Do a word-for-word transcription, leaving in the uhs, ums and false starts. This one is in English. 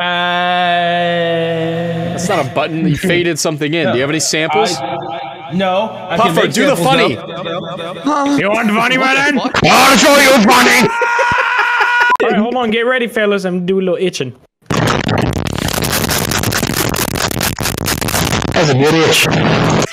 Uh, That's not a button. You faded something in. No. Do you have any samples? I, I, I, no. I Puffer, do the funny. Up. You want the funny, my man? I'll show you funny. All right, hold on. Get ready, fellas. I'm doing a little itching. That's a good itch.